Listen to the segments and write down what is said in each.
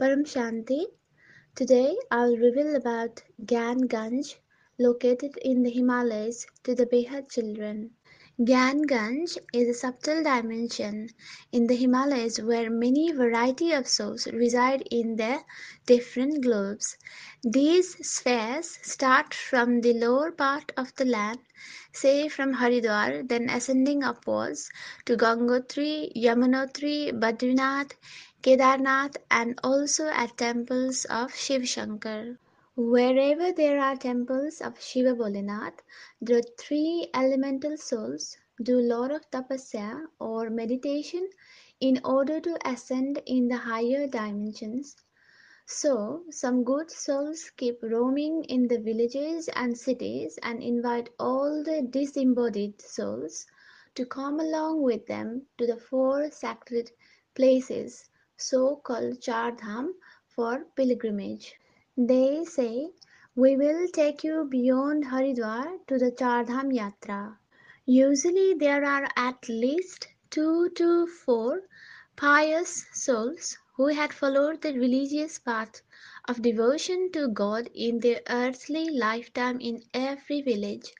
Paramshanti. Today I will reveal about Gyan Ganj, located in the Himalayas, to the Behad children. Gyan Ganj is a subtle dimension in the Himalayas where many variety of souls reside in their different globes. These spheres start from the lower part of the land, say from Haridwar, then ascending upwards to Gangotri, Yamanotri, Badrinath, Kedarnath, and also at temples of Shiva Shankar. Wherever there are temples of Shiva Bolinath, the three elemental souls do lot of tapasya or meditation in order to ascend in the higher dimensions. So, some good souls keep roaming in the villages and cities and invite all the disembodied souls to come along with them to the four sacred places, so-called Chardham, for pilgrimage. They say, "We will take you beyond Haridwar to the Chardham Yatra." Usually there are at least 2 to 4 pious souls who had followed the religious path of devotion to God in their earthly lifetime in every village.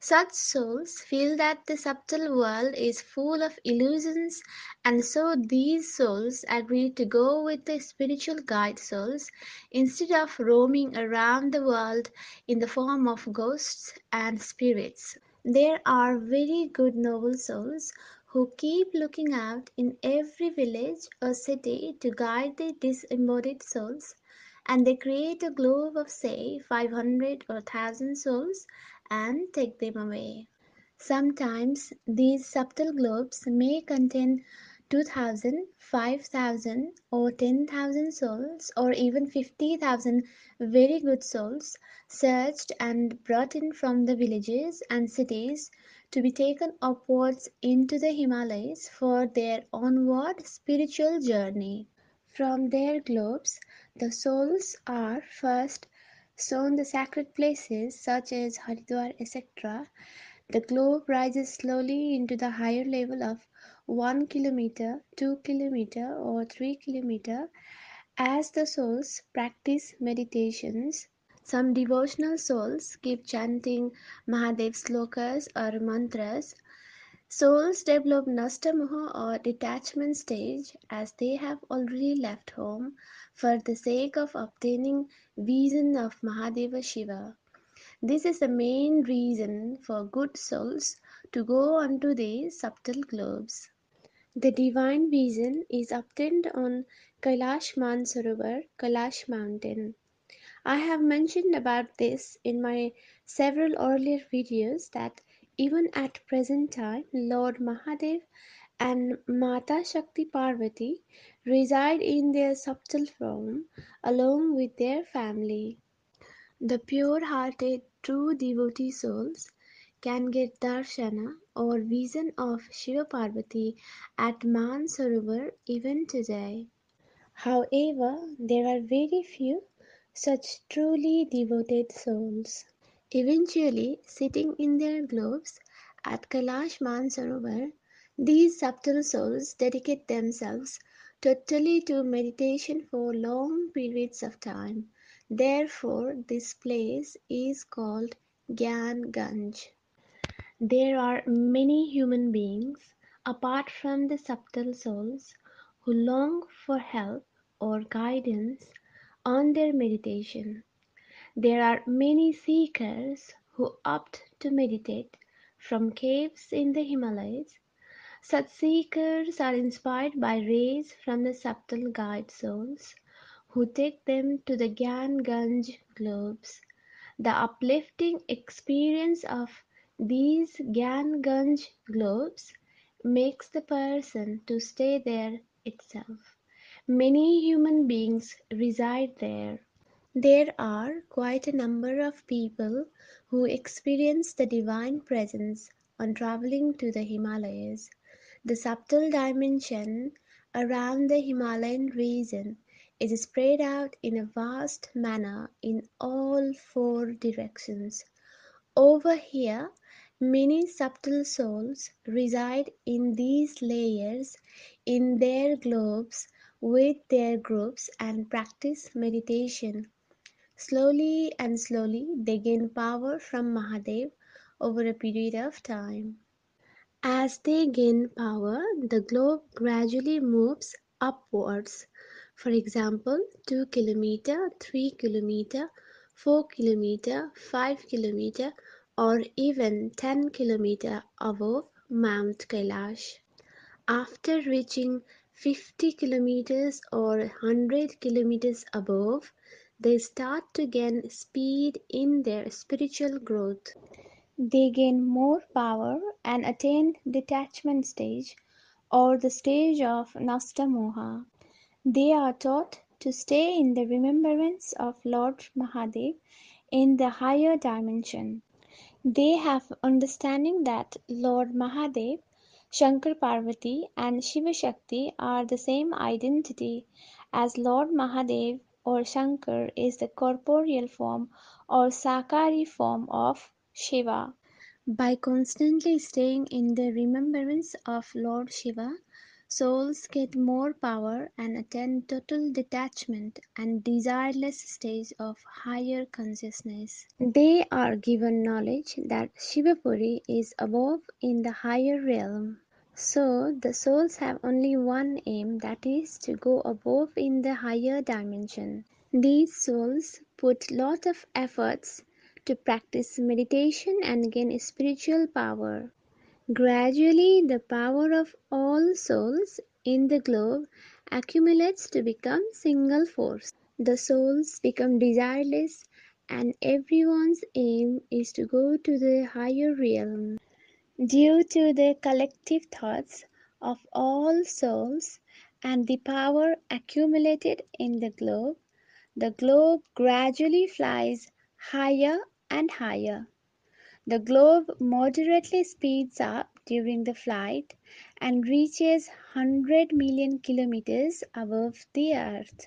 Such souls feel that the subtle world is full of illusions, and so these souls agree to go with the spiritual guide souls instead of roaming around the world in the form of ghosts and spirits. There are very good noble souls who keep looking out in every village or city to guide the disembodied souls, and they create a globe of, say, 500 or 1,000 souls and take them away. Sometimes these subtle globes may contain 2,000, 5,000 or 10,000 souls, or even 50,000 very good souls searched and brought in from the villages and cities to be taken upwards into the Himalayas for their onward spiritual journey. From their globes, the souls are first sown the sacred places such as Haridwar, etc. The globe rises slowly into the higher level of 1 kilometer, 2 kilometer or 3 kilometer as the souls practice meditations. Some devotional souls keep chanting Mahadev slokas or mantras. Souls develop Nasta Moha or detachment stage as they have already left home for the sake of obtaining vision of Mahadeva Shiva. This is the main reason for good souls to go onto the subtle globes. The divine vision is obtained on Kailash Mansarovar, Kailash mountain. I have mentioned about this in my several earlier videos that even at present time, Lord Mahadev and Mata Shakti Parvati reside in their subtle form along with their family. The pure-hearted true devotee souls can get darshana or vision of Shiva Parvati at Mansarovar even today. However, there are very few such truly devoted souls. Eventually, sitting in their globes at Kailash Mansarovar, these subtle souls dedicate themselves totally to meditation for long periods of time. Therefore, this place is called Gyan Ganj. There are many human beings, apart from the subtle souls, who long for help or guidance on their meditation. There are many seekers who opt to meditate from caves in the Himalayas. Such seekers are inspired by rays from the subtle guide souls who take them to the Gyan Ganj globes. The uplifting experience of these Gyan Ganj globes makes the person to stay there itself. Many human beings reside there. There are quite a number of people who experience the divine presence on traveling to the Himalayas. The subtle dimension around the Himalayan region is spread out in a vast manner in all four directions. Over here, many subtle souls reside in these layers in their globes with their groups and practice meditation. Slowly and slowly, they gain power from Mahadev over a period of time. As they gain power, the globe gradually moves upwards. For example, 2 km, 3 km, 4 km, 5 km, or even 10 km above Mount Kailash. After reaching 50 km or 100 km above, they start to gain speed in their spiritual growth. They gain more power and attain detachment stage or the stage of Nasta Moha. They are taught to stay in the remembrance of Lord Mahadev in the higher dimension. They have understanding that Lord Mahadev, Shankar Parvati and Shiva Shakti are the same identity, as Lord Mahadev or Shankar is the corporeal form or Sakari form of Shiva. By constantly staying in the remembrance of Lord Shiva, souls get more power and attain total detachment and desireless stage of higher consciousness. They are given knowledge that Shiva Puri is above in the higher realm. So, the souls have only one aim, that is to go above in the higher dimension. These souls put lot of efforts to practice meditation and gain spiritual power. Gradually, the power of all souls in the globe accumulates to become single force. The souls become desireless and everyone's aim is to go to the higher realm. Due to the collective thoughts of all souls and the power accumulated in the globe gradually flies higher and higher. The globe moderately speeds up during the flight and reaches 100 million kilometers above the earth.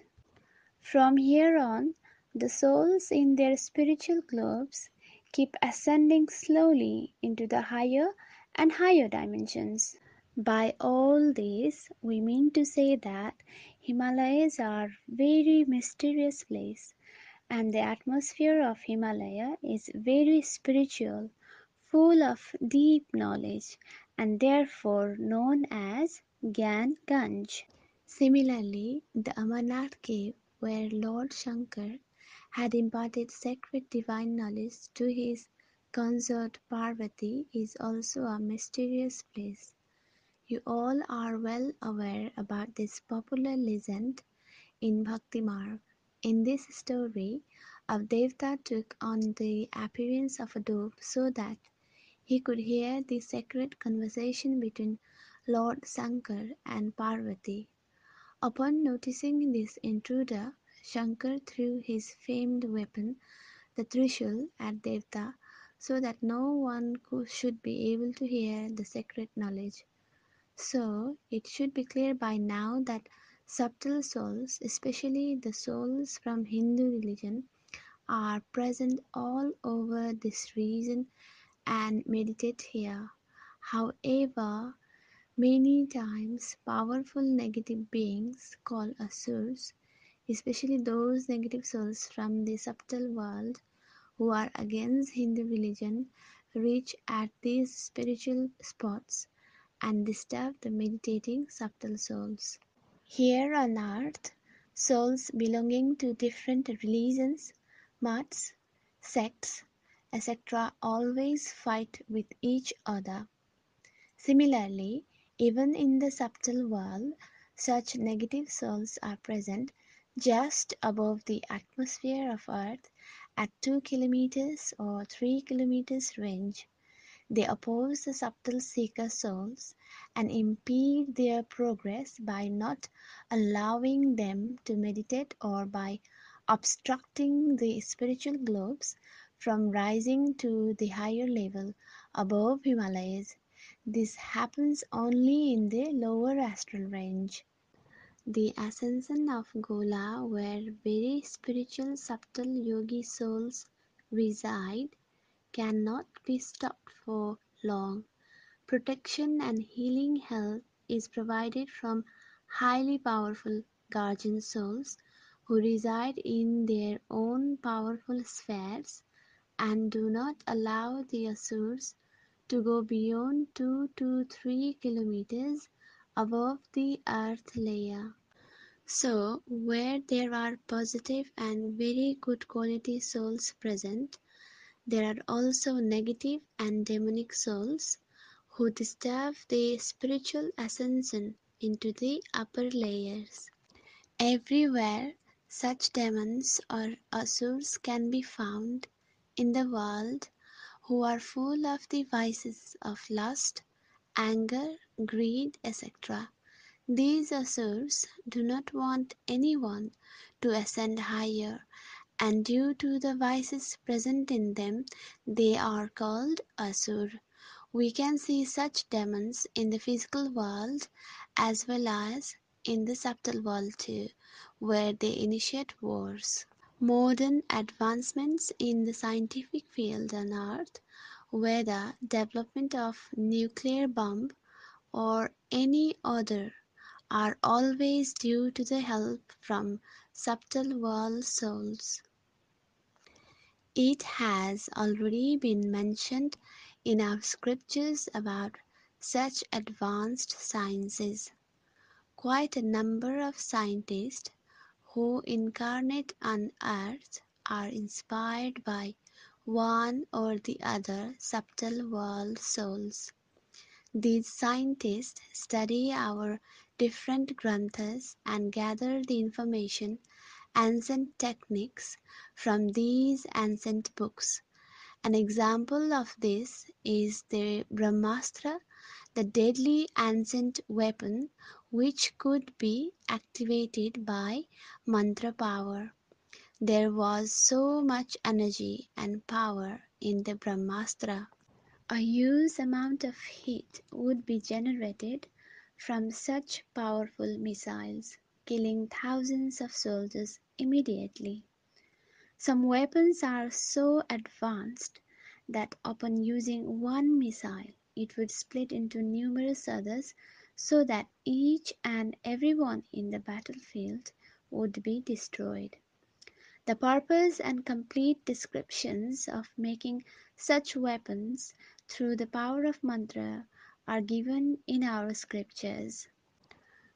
From here on, the souls in their spiritual globes keep ascending slowly into the higher and higher dimensions. By all this, we mean to say that Himalayas are very mysterious place and the atmosphere of Himalaya is very spiritual, full of deep knowledge and therefore known as Gyan Ganj. Similarly, the Amarnath cave where Lord Shankar had imparted sacred divine knowledge to his consort Parvati is also a mysterious place. You all are well aware about this popular legend in Bhaktimar. In this story, a devta took on the appearance of a dove so that he could hear the sacred conversation between Lord Shankar and Parvati. Upon noticing this intruder, Shankar threw his famed weapon, the Trishul, at Devta so that no one should be able to hear the sacred knowledge. So, it should be clear by now that subtle souls, especially the souls from Hindu religion, are present all over this region and meditate here. However, many times powerful negative beings called Asuras, especially those negative souls from the subtle world who are against Hindu religion, reach at these spiritual spots and disturb the meditating subtle souls. Here on earth, souls belonging to different religions, mats, sects, etc. always fight with each other. Similarly, even in the subtle world, such negative souls are present just above the atmosphere of Earth at 2 kilometers or 3 kilometers range. They oppose the subtle seeker souls and impede their progress by not allowing them to meditate or by obstructing the spiritual globes from rising to the higher level above Himalayas. This happens only in the lower astral range. The ascension of Gola, where very spiritual subtle yogi souls reside, cannot be stopped for long. Protection and healing help is provided from highly powerful guardian souls who reside in their own powerful spheres and do not allow the Asuras to go beyond 2 to 3 kilometers above the earth layer. So, where there are positive and very good quality souls present, there are also negative and demonic souls who disturb the spiritual ascension into the upper layers. Everywhere such demons or asuras can be found in the world who are full of the vices of lust, anger, greed, etc. These asuras do not want anyone to ascend higher, and due to the vices present in them, they are called asur. We can see such demons in the physical world as well as in the subtle world too, where they initiate wars. Modern advancements in the scientific field on Earth, whether development of nuclear bomb or any other, are always due to the help from subtle world souls. It has already been mentioned in our scriptures about such advanced sciences. Quite a number of scientists who incarnate on earth are inspired by one or the other subtle world souls. These scientists study our different granthas and gather the information, ancient techniques from these ancient books. An example of this is the Brahmastra, the deadly ancient weapon which could be activated by mantra power. There was so much energy and power in the Brahmastra. A huge amount of heat would be generated from such powerful missiles, killing thousands of soldiers immediately. Some weapons are so advanced that upon using one missile, it would split into numerous others so that each and everyone in the battlefield would be destroyed. The purpose and complete descriptions of making such weapons through the power of mantra are given in our scriptures.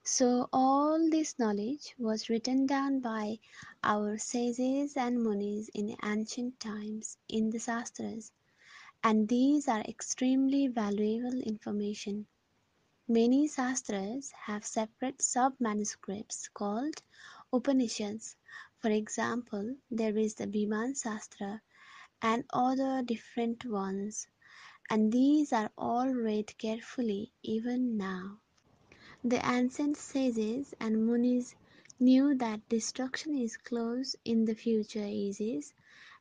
So all this knowledge was written down by our sages and munis in ancient times in the Shastras, and these are extremely valuable information. Many Shastras have separate sub-manuscripts called Upanishads. For example, there is the Bhiman Shastra and other different ones, and these are all read carefully even now. The ancient sages and munis knew that destruction is close in the future ages,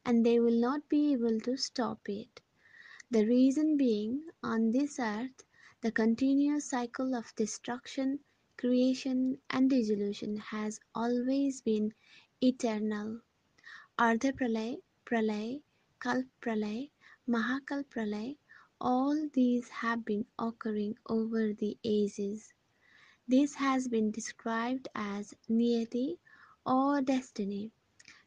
and they will not be able to stop it. The reason being, on this earth, the continuous cycle of destruction, creation, and dissolution has always been eternal. Ardha Pralaya, Pralaya, Kalp Pralaya, Mahakal Pralaya, all these have been occurring over the ages. This has been described as Niyati or destiny.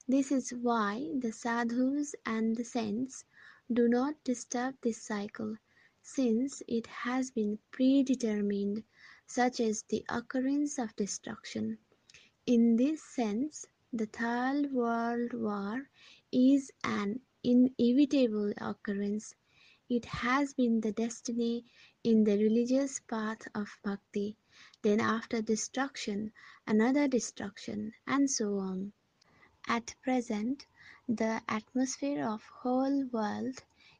This is why the sadhus and the saints do not disturb this cycle, since it has been predetermined, such as the occurrence of destruction. In this sense, the Third World War is an inevitable occurrence. It has been the destiny in the religious path of bhakti. Then after destruction, another destruction, and so on. At present, the atmosphere of whole world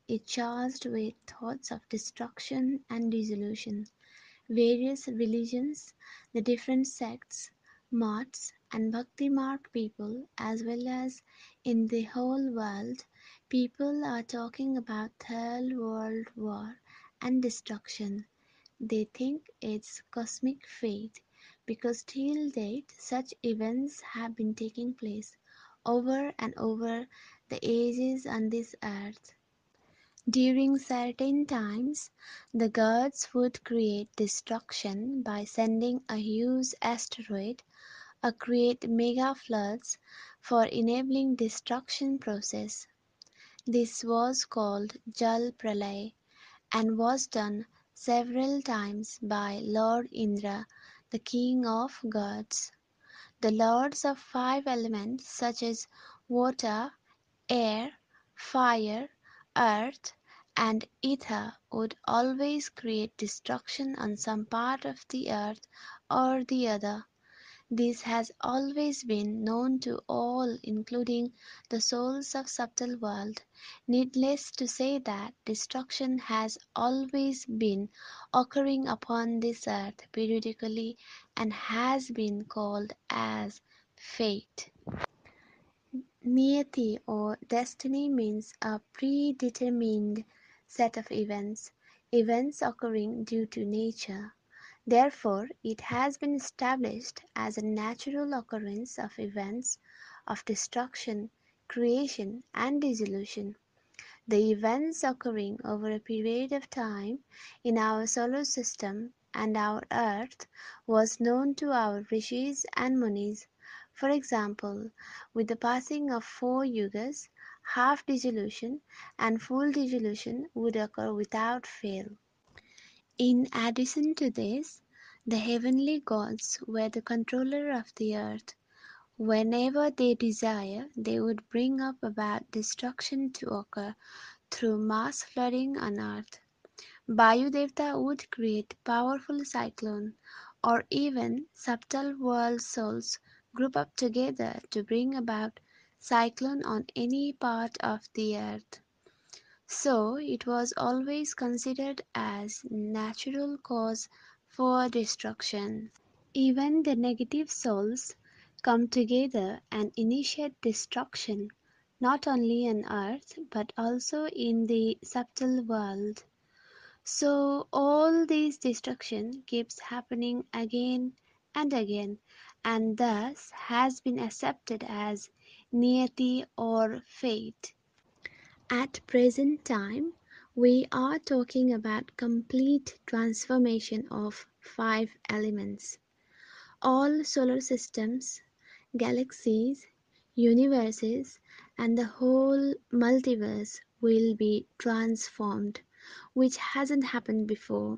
is charged with thoughts of destruction and dissolution. Various religions, the different sects, mats, and Bhaktimar people, as well as in the whole world, people are talking about Third World War and destruction. They think it's cosmic fate, because till date such events have been taking place over and over the ages on this earth. During certain times, the gods would create destruction by sending a huge asteroid create mega floods for enabling destruction process. This was called Jal Pralay and was done several times by Lord Indra, the king of gods. The lords of five elements such as water, air, fire, earth, and ether would always create destruction on some part of the earth or the other. This has always been known to all, including the souls of subtle world. Needless to say that destruction has always been occurring upon this earth periodically and has been called as fate. Niyati or destiny means a predetermined set of events occurring due to nature. Therefore, it has been established as a natural occurrence of events of destruction, creation, and dissolution. The events occurring over a period of time in our solar system and our earth was known to our rishis and munis. For example, with the passing of 4 yugas, half dissolution and full dissolution would occur without fail. In addition to this, the heavenly gods were the controller of the earth. Whenever they desire, they would bring up about destruction to occur through mass flooding on earth. Vayu Devta would create powerful cyclone, or even subtle world souls group up together to bring about cyclone on any part of the earth. So, it was always considered as natural cause for destruction. Even the negative souls come together and initiate destruction, not only on earth but also in the subtle world. So, all this destruction keeps happening again and again, and thus has been accepted as Niyati or fate. At present time, we are talking about complete transformation of 5 elements. All solar systems, galaxies, universes, and the whole multiverse will be transformed, which hasn't happened before.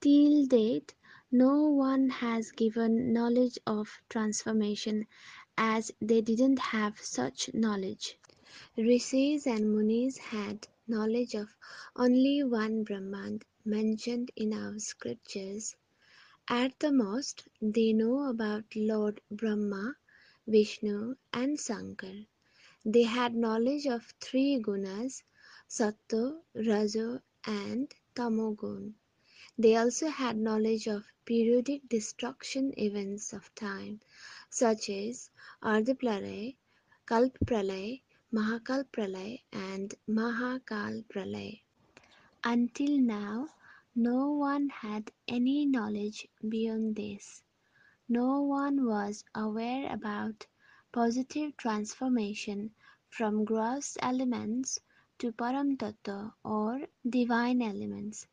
Till date, no one has given knowledge of transformation as they didn't have such knowledge. Rishis and Munis had knowledge of only one Brahmand mentioned in our scriptures. At the most, they know about Lord Brahma, Vishnu, and Sankar. They had knowledge of 3 gunas, Sattva, Rajo, and Tamogun. They also had knowledge of periodic destruction events of time, such as Ardhapralay, Kalpralay, Mahakal Pralaya and Mahakal Pralaya. Until now, no one had any knowledge beyond this. No one was aware about positive transformation from gross elements to Param Tattva or divine elements.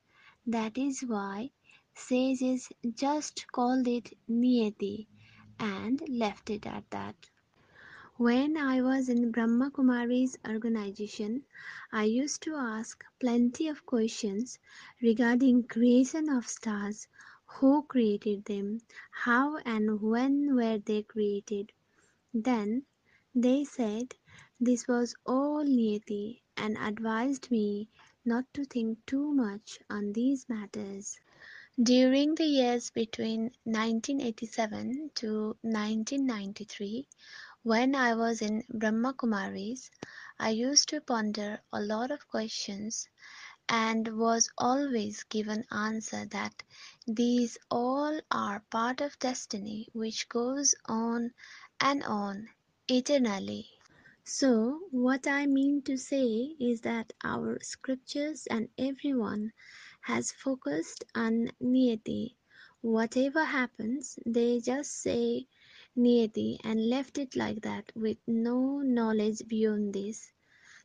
That is why sages just called it Niyati and left it at that. When I was in Brahma Kumari's organization, I used to ask plenty of questions regarding creation of stars, who created them, how and when were they created. Then they said this was all Niyati and advised me not to think too much on these matters. During the years between 1987 to 1993, when I was in Brahma Kumari's, I used to ponder a lot of questions and was always given answer that these all are part of destiny which goes on and on eternally. So, what I mean to say is that our scriptures and everyone has focused on Niyati. Whatever happens, they just say Niyati and left it like that with no knowledge beyond this.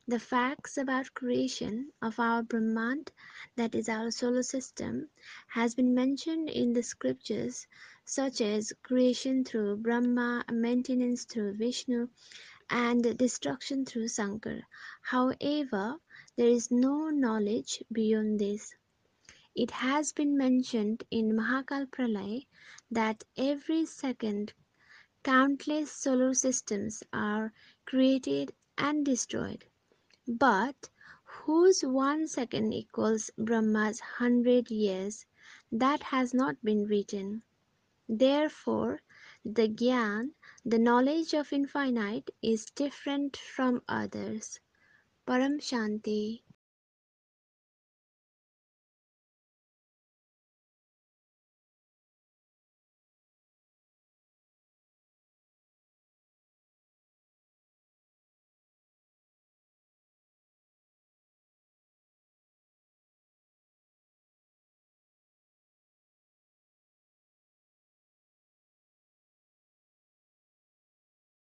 The facts about creation of our Brahmand, that is our solar system, has been mentioned in the scriptures, such as creation through Brahma, maintenance through Vishnu, and destruction through Sankar. However, there is no knowledge beyond this. It has been mentioned in Mahakal Pralaya that every second countless solar systems are created and destroyed. But whose 1 second equals Brahma's 100 years, that has not been written. Therefore, the Gyan, the knowledge of infinite, is different from others. Paramshanti.